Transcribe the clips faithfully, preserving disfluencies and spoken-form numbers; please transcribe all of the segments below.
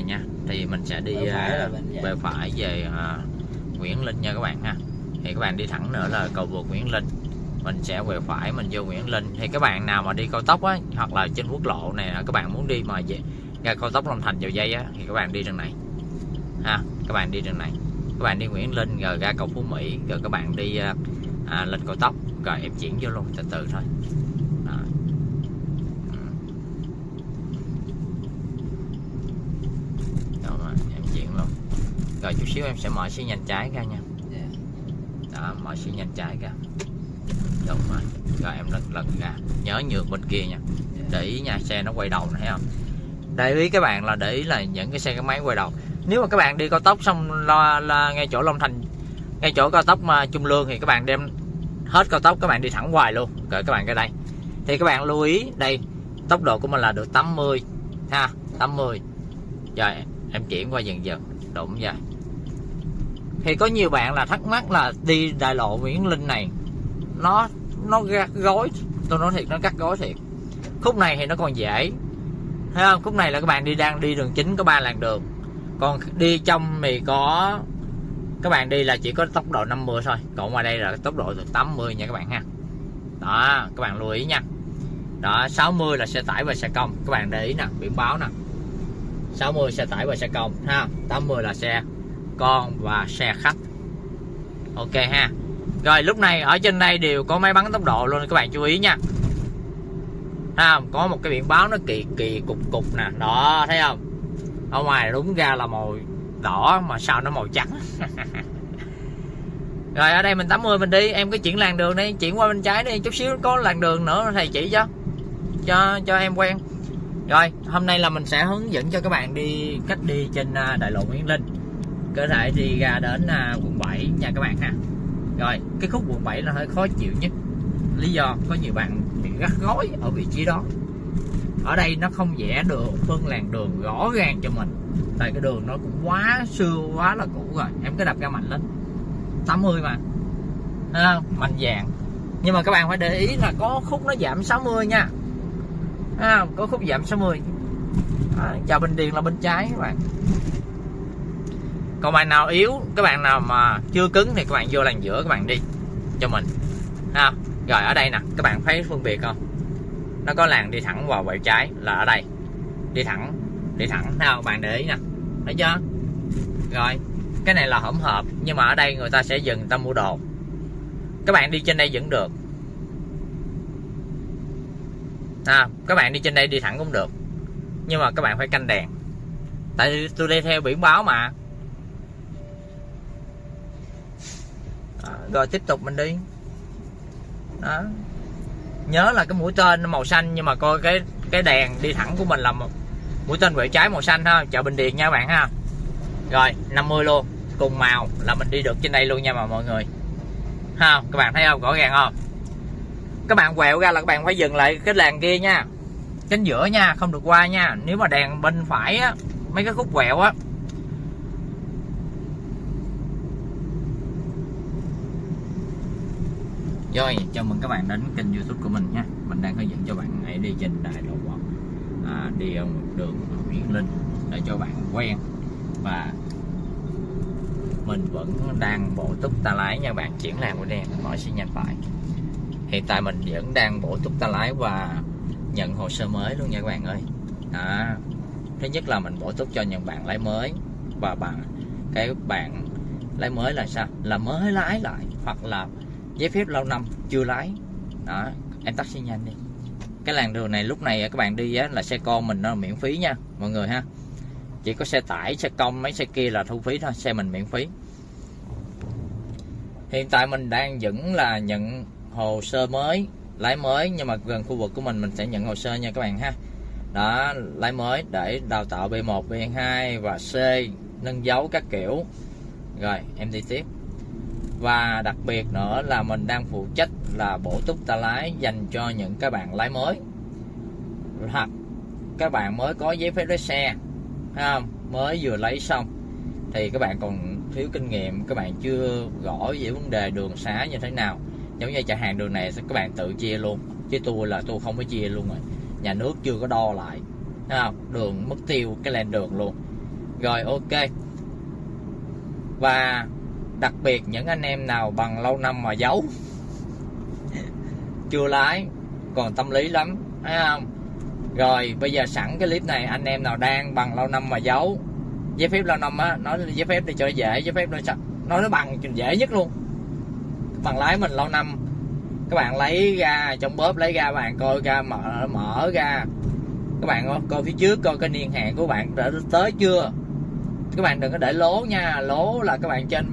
này nha, thì mình sẽ đi bề phải, uh, bề phải về uh, Nguyễn Linh nha các bạn ha. Thì các bạn đi thẳng nữa là cầu vượt Nguyễn Linh, mình sẽ về phải mình vô Nguyễn Linh. Thì các bạn nào mà đi cao tốc á, hoặc là trên quốc lộ này các bạn muốn đi mà về ra cao tốc Long Thành vào dây á, thì các bạn đi đường này ha, các bạn đi đường này, các bạn đi Nguyễn Linh rồi ra cầu Phú Mỹ, rồi các bạn đi à, lên cao tốc, rồi em chuyển vô luôn từ từ thôi. Đó. Đó mà, em chuyển luôn rồi chút xíu em sẽ mở xi nhanh trái ra nha. Đó, mở xi nhanh trái ra. Đúng rồi, rồi em lật lật ra, nhớ nhường bên kia nha, để ý nha, xe nó quay đầu này, thấy không? Để ý các bạn là để ý là những cái xe cái máy quay đầu. Nếu mà các bạn đi cao tốc xong lo là ngay chỗ Long Thành, ngay chỗ cao tốc mà Trung Lương, thì các bạn đem hết cao tốc các bạn đi thẳng hoài luôn. Rồi các bạn ra đây thì các bạn lưu ý đây, tốc độ của mình là được tám mươi ha, tám mươi. Rồi em chuyển qua dần dần đụng vậy. Thì có nhiều bạn là thắc mắc là đi đại lộ Nguyễn Linh này nó nó gắt gối, tôi nói thiệt nó gắt gối thiệt. Khúc này thì nó còn dễ, thấy không? Khúc này là các bạn đi đang đi đường chính có ba làn đường, còn đi trong thì có các bạn đi là chỉ có tốc độ năm mươi thôi, còn ngoài đây là tốc độ từ tám mươi nha các bạn ha. Đó, các bạn lưu ý nha. Đó, sáu mươi là xe tải và xe công, các bạn để ý nè, biển báo nè, sáu mươi xe tải và xe công ha, tám mươi là xe con và xe khách. Ok ha. Rồi lúc này ở trên đây đều có máy bắn tốc độ luôn, các bạn chú ý nha. Thấy không? Có một cái biển báo nó kỳ kỳ cục cục nè. Đó, thấy không? Ở ngoài đúng ra là màu đỏ mà sao nó màu trắng. Rồi ở đây mình tám mươi mình đi, em cứ chuyển làn đường đi, chuyển qua bên trái đi, chút xíu có làn đường nữa thầy chỉ cho. Cho cho em quen. Rồi, hôm nay là mình sẽ hướng dẫn cho các bạn đi cách đi trên đại lộ Nguyễn Linh. Có thể đi ra đến quận bảy nha các bạn ha. Rồi, cái khúc quận bảy là hơi khó chịu nhất. Lý do có nhiều bạn bị gắt gói ở vị trí đó. Ở đây nó không vẽ được phân làn đường rõ ràng cho mình, tại cái đường nó cũng quá xưa, quá là cũ rồi. Em cứ đập ra mạnh lên, tám mươi mà à, mạnh dạng. Nhưng mà các bạn phải để ý là có khúc nó giảm sáu mươi nha à, có khúc giảm sáu mươi à, Chợ Bình Điền là bên trái các bạn. Còn bạn nào yếu, các bạn nào mà chưa cứng thì các bạn vô làn giữa các bạn đi cho mình à. Rồi ở đây nè, các bạn thấy phân biệt không? Nó có làn đi thẳng vào bãi trái là ở đây. Đi thẳng, đi thẳng nào các bạn để ý nè, thấy chưa? Rồi, cái này là hỗn hợp, nhưng mà ở đây người ta sẽ dừng, người ta mua đồ. Các bạn đi trên đây vẫn được à, các bạn đi trên đây đi thẳng cũng được, nhưng mà các bạn phải canh đèn. Tại vì tôi đi theo biển báo mà. À, rồi tiếp tục mình đi. Đó. Nhớ là cái mũi tên màu xanh, nhưng mà coi cái cái đèn đi thẳng của mình là một mũi tên quẹo trái màu xanh ha, Chợ Bình Điền nha các bạn ha. Rồi, năm mươi luôn, cùng màu là mình đi được trên đây luôn nha mà mọi người. Ha, các bạn thấy không? Rõ ràng không? Các bạn quẹo ra là các bạn phải dừng lại cái làn kia nha. Cánh giữa nha, không được qua nha. Nếu mà đèn bên phải á, mấy cái khúc quẹo á, rồi chào mừng các bạn đến kênh YouTube của mình nha. Mình đang hướng dẫn cho bạn hãy đi trên đại lộ một à, đi ở một đường Nguyễn Linh để cho bạn quen, và mình vẫn đang bổ túc ta lái nha bạn. Chuyển làn của đèn mọi sẽ nhanh phải. Hiện tại mình vẫn đang bổ túc ta lái và nhận hồ sơ mới luôn nha các bạn ơi. À, thứ nhất là mình bổ túc cho những bạn lái mới, và bạn cái bạn lái mới là sao? Là mới lái lại hoặc là giấy phép lâu năm chưa lái. Đó, em tắt xi nhanh đi. Cái làn đường này lúc này các bạn đi á, là xe con mình nó miễn phí nha mọi người ha. Chỉ có xe tải, xe công, mấy xe kia là thu phí thôi, xe mình miễn phí. Hiện tại mình đang vẫn là nhận hồ sơ mới, lái mới, nhưng mà gần khu vực của mình mình sẽ nhận hồ sơ nha các bạn ha. Đó, lái mới để đào tạo B một, B hai và C, nâng dấu các kiểu. Rồi, em đi tiếp. Và đặc biệt nữa là mình đang phụ trách là bổ túc ta lái dành cho những các bạn lái mới, hoặc các bạn mới có giấy phép lái xe, thấy không? Mới vừa lấy xong thì các bạn còn thiếu kinh nghiệm, các bạn chưa rõ về vấn đề đường xá như thế nào. Giống như chẳng hạn đường này các bạn tự chia luôn, chứ tôi là tôi không có chia luôn rồi, nhà nước chưa có đo lại, thấy không? Đường mất tiêu cái làn đường luôn. Rồi ok. Và đặc biệt những anh em nào bằng lâu năm mà giấu chưa lái còn tâm lý lắm, thấy không? Rồi bây giờ sẵn cái clip này, anh em nào đang bằng lâu năm mà giấu giấy phép lâu năm á, nói giấy phép đi cho dễ, giấy phép nói nói nó bằng dễ nhất luôn. Bằng lái mình lâu năm, các bạn lấy ra trong bóp, lấy ra bạn coi ra, mở mở ra, các bạn coi phía trước coi cái niên hạn của bạn đã tới chưa. Các bạn đừng có để lố nha, lố là các bạn trên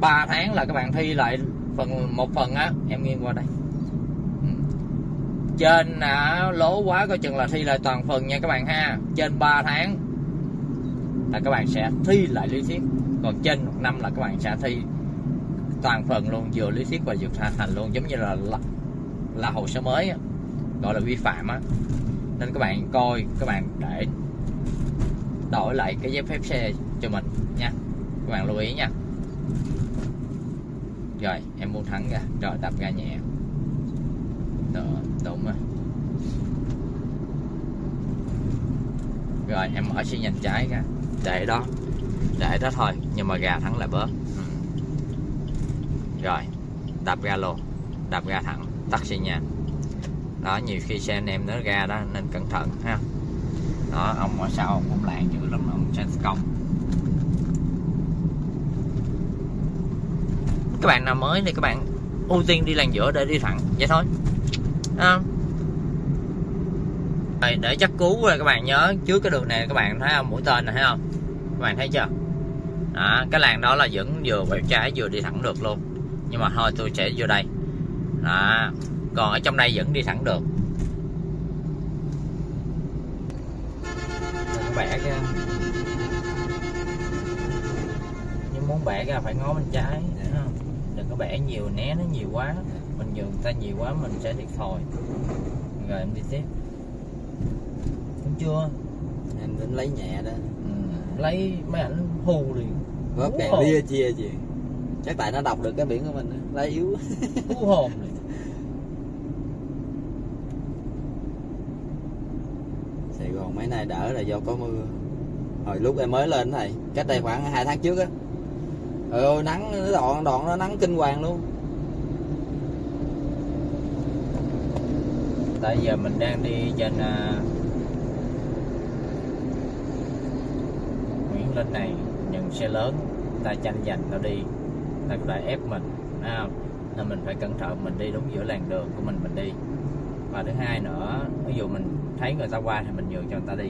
ba tháng là các bạn thi lại phần một phần á. Em nghiêng qua đây trên à, lố quá coi chừng là thi lại toàn phần nha các bạn ha. Trên ba tháng là các bạn sẽ thi lại lý thuyết, còn trên một năm là các bạn sẽ thi toàn phần luôn, vừa lý thuyết và vừa thực hành luôn, giống như là là, là hồ sơ mới á, gọi là vi phạm á. Nên các bạn coi, các bạn để đổi lại cái giấy phép xe cho mình nha, các bạn lưu ý nha. Rồi em muốn thẳng ra, rồi đập ra nhẹ. Đó, đúng rồi. Rồi em mở xe nhanh trái ra, để đó, để đó thôi, nhưng mà gà thẳng lại bớt. Ừ. Rồi đạp ra luôn, đạp ra thẳng, tắt xe nhanh. Đó, nhiều khi xe anh em nó ra đó nên cẩn thận ha. Đó, ông ở sau ông cũng lạng dữ lắm, ông sẽ công. Các bạn nào mới thì các bạn ưu tiên đi làn giữa để đi thẳng, vậy thôi. À. Để, để chắc cú rồi các bạn nhớ, trước cái đường này các bạn thấy không, mũi tên này thấy không, các bạn thấy chưa? Đó, cái làn đó là vẫn vừa quẹo trái vừa đi thẳng được luôn, nhưng mà thôi tôi sẽ vô đây. Đó, còn ở trong đây vẫn đi thẳng được. Bẻ ra, nhưng muốn bẻ ra phải ngó bên trái, không? Đừng có bẻ nhiều, né nó nhiều quá, mình dùng ta nhiều quá mình sẽ thiệt thòi. Rồi em đi tiếp, đúng chưa? Em tính lấy nhẹ đó, ừ. Lấy mấy ảnh hù liền, góp đèn lia chia gì, chắc tại nó đọc được cái biển của mình, lấy yếu, hú hồn liền. Sài Gòn mấy nay đỡ là do có mưa. Hồi lúc em mới lên này, cách đây khoảng hai tháng trước á, trời ơi nắng, đoạn đoạn nó nắng kinh hoàng luôn. Tại giờ mình đang đi trên uh, Nguyễn Linh này, những xe lớn ta tranh giành nó đi, ta cũng đã ép mình, thấy không? Nên mình phải cẩn thận, mình đi đúng giữa làn đường của mình mình đi. Và thứ hai nữa, ví dụ mình thấy người ta qua thì mình nhường cho người ta đi,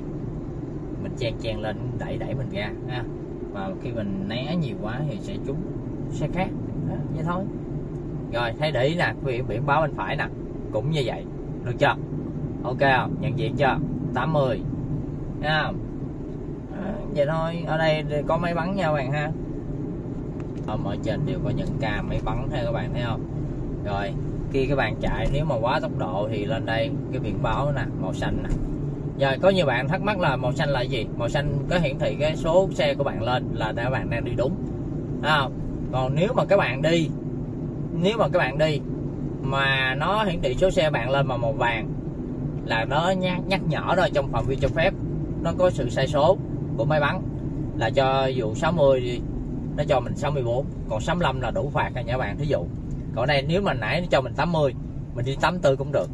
mình chen chen lên đẩy đẩy mình ra ha. Và khi mình né nhiều quá thì sẽ trúng xe khác đó, vậy thôi. Rồi thấy để ý nè, biển, biển báo bên phải nè cũng như vậy, được chưa? Ok không? Nhận diện chưa? Tám mươi nha. À, vậy thôi, ở đây có máy bắn nha các bạn ha, ở mọi trên đều có những cam máy bắn ha, các bạn thấy không? Rồi khi các bạn chạy, nếu mà quá tốc độ thì lên đây cái biển báo nè, màu xanh nè. Giờ có nhiều bạn thắc mắc là màu xanh là gì? Màu xanh có hiển thị cái số xe của bạn lên là các bạn đang đi đúng, đúng không? Còn nếu mà các bạn đi, nếu mà các bạn đi mà nó hiển thị số xe bạn lên mà màu vàng là nó nhắc, nhắc nhở rồi, trong phạm vi cho phép nó có sự sai số của máy bắn, là cho dù sáu mươi nó cho mình sáu mươi tư, còn sáu mươi lăm là đủ phạt rồi nha các bạn, thí dụ. Còn đây nếu mà nãy nó cho mình tám mươi, mình đi tám mươi tư cũng được,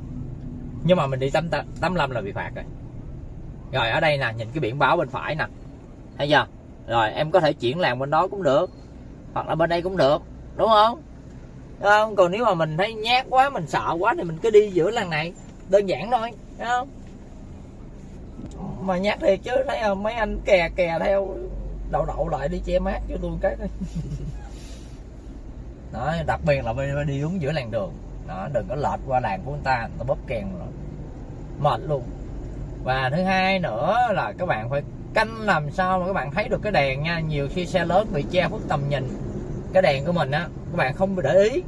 nhưng mà mình đi tám mươi lăm là bị phạt rồi. Rồi ở đây nè, nhìn cái biển báo bên phải nè, thấy chưa? Rồi em có thể chuyển làng bên đó cũng được, hoặc là bên đây cũng được, đúng không? Đúng không? Còn nếu mà mình thấy nhát quá, mình sợ quá thì mình cứ đi giữa làng này, đơn giản thôi, đúng không? Mà nhát thiệt chứ, thấy không? Mấy anh kè kè theo đậu đậu lại đi che mát cho tôi cái này. Đó, đặc biệt là đi, đi uống giữa làn đường đó, đừng có lệch qua làn của người ta, người ta bóp kèn rồi mệt luôn. Và thứ hai nữa là các bạn phải canh làm sao mà các bạn thấy được cái đèn nha. Nhiều khi xe lớn bị che khuất tầm nhìn cái đèn của mình á, các bạn không để ý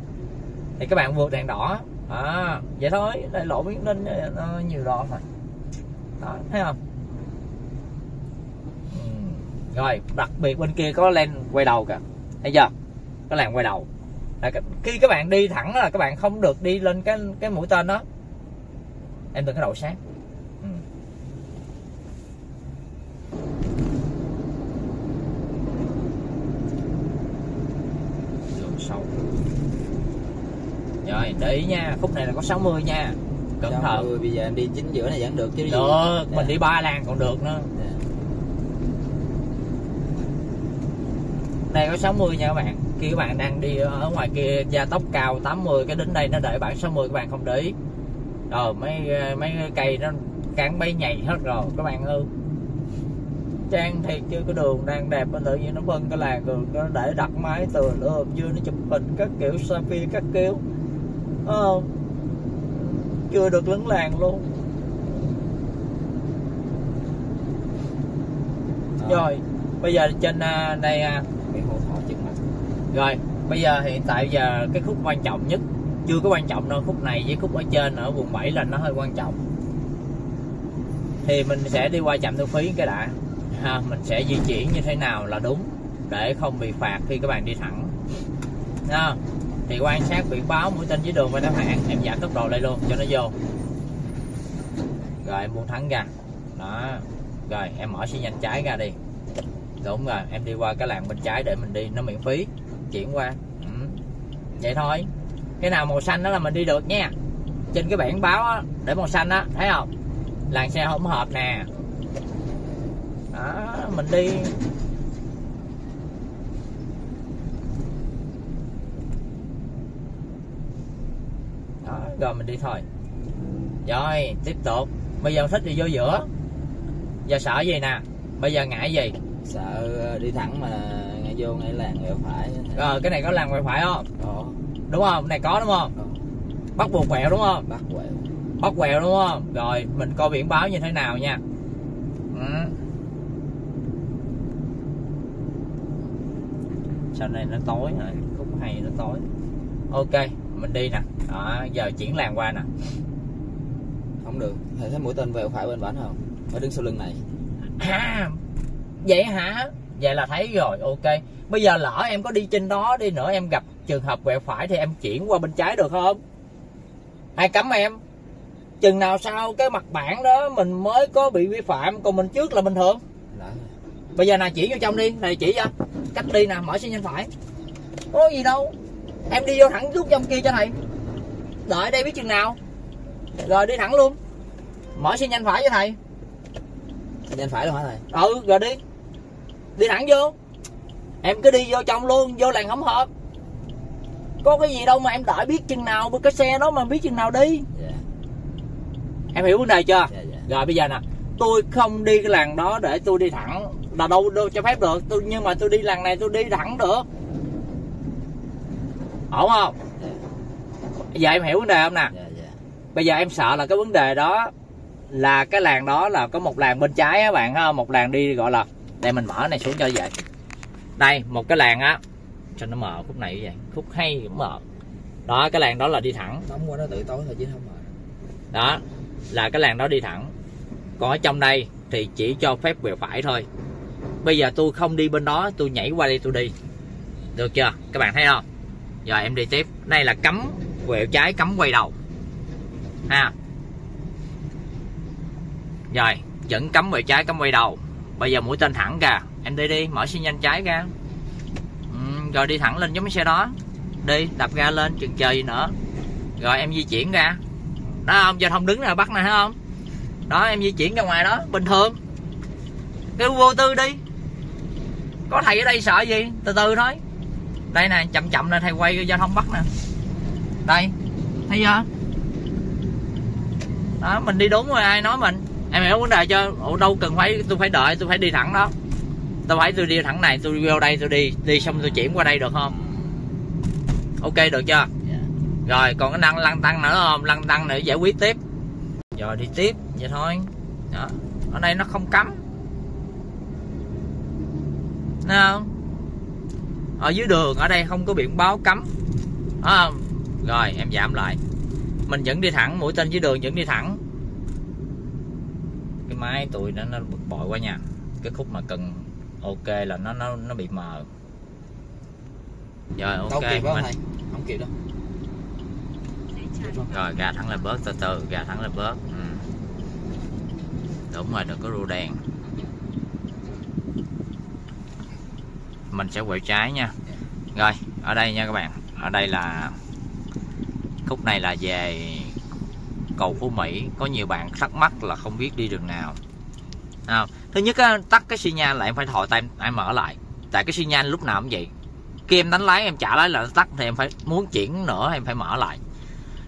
thì các bạn vượt đèn đỏ à, vậy thôi. Đây lộ Nguyễn Linh nhiều đỏ rồi đó, thấy không? Ừ. Rồi đặc biệt bên kia có len quay đầu kìa, thấy chưa? Có làn quay đầu là khi các bạn đi thẳng là các bạn không được đi lên cái cái mũi tên đó, em đừng có đậu sáng. Ừ. Rồi để ý nha, khúc này là có sáu mươi nha, cẩn thận. Bây giờ em đi chính giữa này vẫn được chứ được, gì? Mình đi ba làng còn được nữa. Dạ. Đây có sáu mươi nha các bạn. Khi các bạn đang đi ở ngoài kia gia tốc cao tám mươi, cái đến đây nó đợi bạn sáu mươi, các bạn không để ý. Rồi mấy mấy cây nó cản bay nhầy hết rồi các bạn ơi. Trang thiệt chứ, cái đường đang đẹp mà tự nhiên nó phân cái làng đường nó để đặt máy từ ôm dưa nó chụp hình các kiểu selfie các kiểu. Ờ, chưa được lấn làng luôn. Đó. Rồi bây giờ trên đây rồi bây giờ hiện tại giờ cái khúc quan trọng nhất chưa có quan trọng đâu, khúc này với khúc ở trên ở quận bảy là nó hơi quan trọng, thì mình sẽ đi qua trạm thu phí cái đã. À, mình sẽ di chuyển như thế nào là đúng để không bị phạt khi các bạn đi thẳng. À, thì quan sát biển báo mũi tên dưới đường và đáp hạn, em giảm tốc độ lại luôn cho nó vô, rồi em buông thẳng ra đó, rồi em mở xi nhanh trái ra đi. Đúng rồi, em đi qua cái làng bên trái để mình đi, nó miễn phí chuyển qua. Ừ. Vậy thôi, cái nào màu xanh đó là mình đi được nha. Trên cái biển báo đó, để màu xanh á, thấy không, làng xe hỗn hợp nè đó, mình đi. Đó, rồi mình đi thôi. Rồi tiếp tục, bây giờ thích đi vô giữa. Giờ sợ gì nè, bây giờ ngại gì? Sợ đi thẳng mà ngay vô ngay làng quẹo phải. Ờ, cái này có làng quẹo phải không? Có. Đúng không? Cái này có đúng không? Có. Bắt buộc quẹo đúng không? Bắt quẹo. Bắt quẹo đúng không? Rồi mình coi biển báo như thế nào nha. Ừ. Sau này nó tối rồi, cũng hay nó tối. Ok, mình đi nè. Đó, giờ chuyển làng qua nè. Không được, thầy thấy mũi tên quẹo phải bên bản không? Ở đứng sau lưng này. À, vậy hả? Vậy là thấy rồi, ok. Bây giờ lỡ em có đi trên đó đi nữa, em gặp trường hợp quẹo phải thì em chuyển qua bên trái được không? Ai cấm em? Chừng nào sau cái mặt bảng đó mình mới có bị vi phạm, còn mình trước là bình thường. Bây giờ nè, chỉ vô trong đi, này chỉ ra cách đi nè, mở xi nhanh phải. Có gì đâu, em đi vô thẳng rút trong kia cho thầy. Đợi đây biết chừng nào. Rồi đi thẳng luôn, mở xi nhanh phải cho thầy. Nhanh phải luôn hả thầy? Ừ, rồi đi. Đi thẳng vô. Em cứ đi vô trong luôn, vô làng hỗn hợp. Có cái gì đâu mà em đợi biết chừng nào, cái xe đó mà biết chừng nào đi. Yeah. Em hiểu vấn đề chưa? Yeah, yeah. Rồi bây giờ nè, tôi không đi cái làng đó để tôi đi thẳng là đâu, đâu cho phép được. Tôi, nhưng mà tôi đi làng này tôi đi thẳng được. Ổn không? Yeah. Bây giờ em hiểu vấn đề không nè? Yeah, yeah. Bây giờ em sợ là cái vấn đề đó là cái làng đó là có một làng bên trái á bạn ha, một làng đi gọi là đây, mình mở này xuống cho vậy. Đây một cái làng á, cho nó mờ khúc này như vậy, khúc hay cũng mờ. Đó cái làng đó là đi thẳng. Đóng qua nó tự tối thôi chứ không mờ. Đó là cái làng đó đi thẳng. Còn ở trong đây thì chỉ cho phép quẹo phải thôi. Bây giờ tôi không đi bên đó, tôi nhảy qua đây tôi đi. Được chưa? Các bạn thấy không? Giờ em đi tiếp. Đây là cấm quẹo trái, cấm quay đầu. Ha. Rồi vẫn cấm quẹo trái, cấm quay đầu. Bây giờ mũi tên thẳng ra, em đi đi, mở xi nhanh trái ra. Ừ, rồi đi thẳng lên giống cái xe đó. Đi đạp ga lên, chừng chờ gì nữa. Rồi em di chuyển ra. Đó không, giờ không đứng ra bắt này thấy không? Đó em di chuyển ra ngoài đó, bình thường. Cứ vô tư đi. Có thầy ở đây sợ gì, từ từ thôi. Đây nè, chậm chậm nè, thầy quay giao thông bắt nè. Đây, thấy chưa? Đó, mình đi đúng rồi, ai nói mình. Em hiểu vấn đề chưa? Ủa đâu cần phải tôi phải đợi, tôi phải đi thẳng đó. Tôi phải tôi đi thẳng này, tôi vô đây tôi đi, đi xong tôi chuyển qua đây được không? Ok được chưa? Yeah. Rồi còn cái năng lăng tăng nữa không? Lăng tăng nữa giải quyết tiếp. Rồi đi tiếp vậy thôi. Đó. Ở đây nó không cấm. Thấy không? Ở dưới đường ở đây không có biển báo cấm. Thấy không? Rồi em giảm lại. Mình vẫn đi thẳng, mũi tên dưới đường vẫn đi thẳng. Cái máy tụi nó nó bực bội quá nha. Cái khúc mà cần ok là nó nó nó bị mờ. Rồi ok mình. Không kịp đâu. Rồi gà thẳng lại bớt, từ từ gà thẳng lại bớt. Ừ. Đúng rồi, đừng có rù đèn. Mình sẽ quẹo trái nha. Rồi ở đây nha các bạn. Ở đây là khúc này là về cầu Phú Mỹ. Có nhiều bạn thắc mắc là không biết đi đường nào. À, thứ nhất á, tắt cái xi nhan là em phải thò tay em mở lại, tại cái xi nhan lúc nào cũng vậy. Khi em đánh lái em trả lái là nó tắt, thì em phải muốn chuyển nữa em phải mở lại.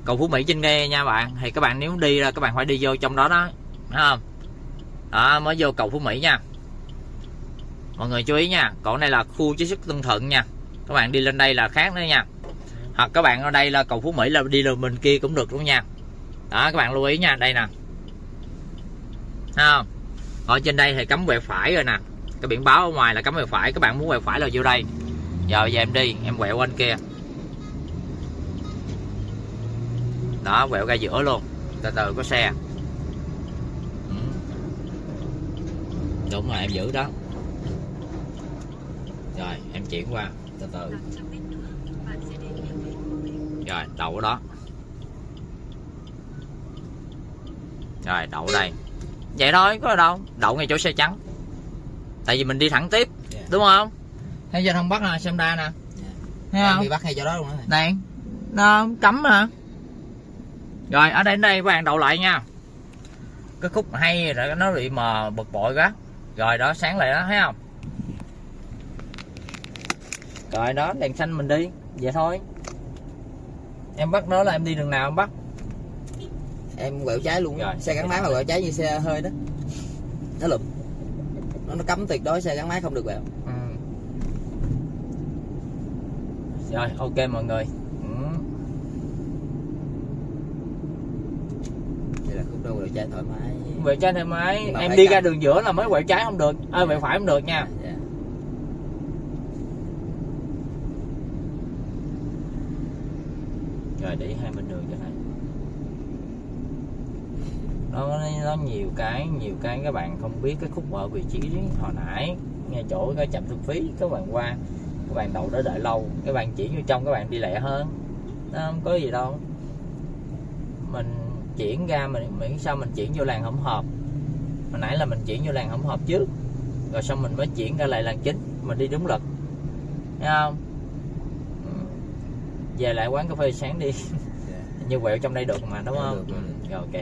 Cầu Phú Mỹ trên ghe nha bạn, thì các bạn nếu đi ra các bạn phải đi vô trong đó đó, không? À, mới vô cầu Phú Mỹ nha. Mọi người chú ý nha, còn này là khu chế xuất Tân Thận nha. Các bạn đi lên đây là khác nữa nha. Hoặc các bạn ở đây là cầu Phú Mỹ là đi đường bên kia cũng được luôn nha. Đó các bạn lưu ý nha, đây nè. Không? Ở trên đây thì cấm quẹo phải rồi nè. Cái biển báo ở ngoài là cấm quẹo phải, các bạn muốn quẹo phải là vô đây. Giờ giờ em đi, em quẹo bên kia. Đó, quẹo ra giữa luôn, từ từ có xe. Đúng rồi, em giữ đó. Rồi, em chuyển qua, từ từ. Rồi, đậu ở đó. Rồi, đậu ở đây. Vậy thôi, có đâu, đậu ngay chỗ xe trắng. Tại vì mình đi thẳng tiếp, yeah. Đúng không? Thấy giờ không bắt nè, xem đa nè. Yeah. Thấy em không? Bị bắt hay chỗ đó luôn đó. Đây, nó cấm hả? Rồi, ở đây đến đây các bạn đậu lại nha. Cái khúc hay rồi nó bị mờ bực bội quá. Rồi đó, sáng lại đó, thấy không? Rồi đó, đèn xanh mình đi, vậy thôi. Em bắt đó là em đi đường nào em bắt? Em quẹo trái luôn, rồi. Xe gắn máy mà quẹo trái như xe hơi đó. Nó lụm. Nó, nó cấm tuyệt đối xe gắn máy không được quẹo. Ừ. Rồi, ok mọi người. Quẹo trái thoải mái. Quẹo trái thoải mái. Em đi cấm. Ra đường giữa là mới quẹo trái không được. Ơi à, quẹo phải không được nha. Yeah. Rồi để hai bên đường cho này. Nó nó nhiều cái nhiều cái các bạn không biết cái khúc ở vị trí hồi nãy ngay chỗ cái trạm thu phí các bạn qua các bạn đậu đó đợi lâu, các bạn chỉ vô trong các bạn đi lẹ hơn. Nó không có gì đâu. Mình chuyển ra mình miễn sao mình chuyển vô làn hỗn hợp. Hồi nãy là mình chuyển vô làn hỗn hợp trước, rồi xong mình mới chuyển ra lại làn chính, mình đi đúng luật, thấy không? Về lại quán cà phê sáng đi. Yeah. Như quẹo trong đây được mà đúng không? Được, được. Rồi ok.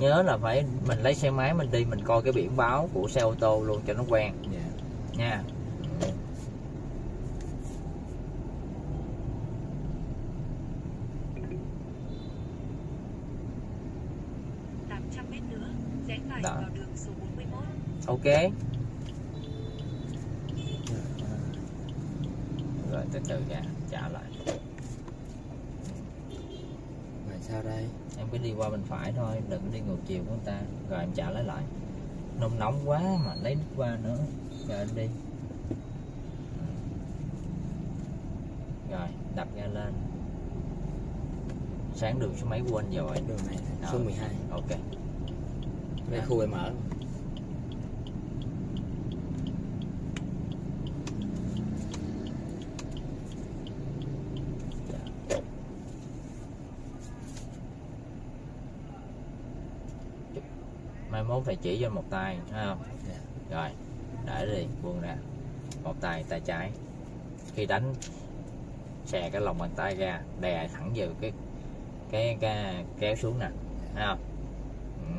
Nhớ là phải mình lấy xe máy mình đi, mình coi cái biển báo của xe ô tô luôn cho nó quen. Yeah. Nha. tám trăm mét nữa, rẽ phải vào đường số bốn mươi mốt. Ok. Rồi từ từ ra, trả lại. Rồi sao đây? Em cứ đi qua bên phải thôi, đừng đi ngược chiều của người ta. Rồi em trả lấy lại. Nóng nóng quá mà lấy nước qua nữa. Rồi anh đi. Rồi, đập ga lên. Sáng đường số mấy quên rồi. Đường này số mười hai. Ok. Đây khu em ở. Mai mốt phải chỉ cho một tay, thấy không? Rồi. Để đi, buông ra. Một tay, tay trái. Khi đánh xè cái lòng bàn tay ra, đè thẳng vào cái cái, cái kéo xuống nè, thấy không? Ừ.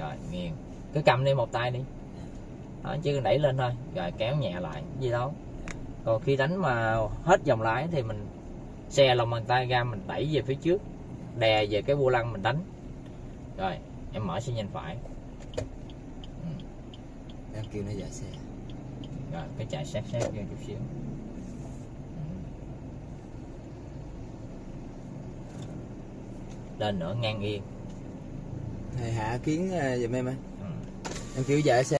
Rồi, nghiêng. Cứ cầm đi một tay đi. Đó, chứ đẩy lên thôi, rồi kéo nhẹ lại, gì đó. Còn khi đánh mà hết vòng lái thì mình xè lòng bàn tay ra, mình đẩy về phía trước, đè về cái vô lăng mình đánh. Rồi, em mở xi nhan phải. Em kêu nó chạy xe. Rồi, cái chạy sát sát vô chút xíu. Lên nữa ngang yên. Thầy hạ kiến giùm em ơi. Ừ. Em kêu chạy xe.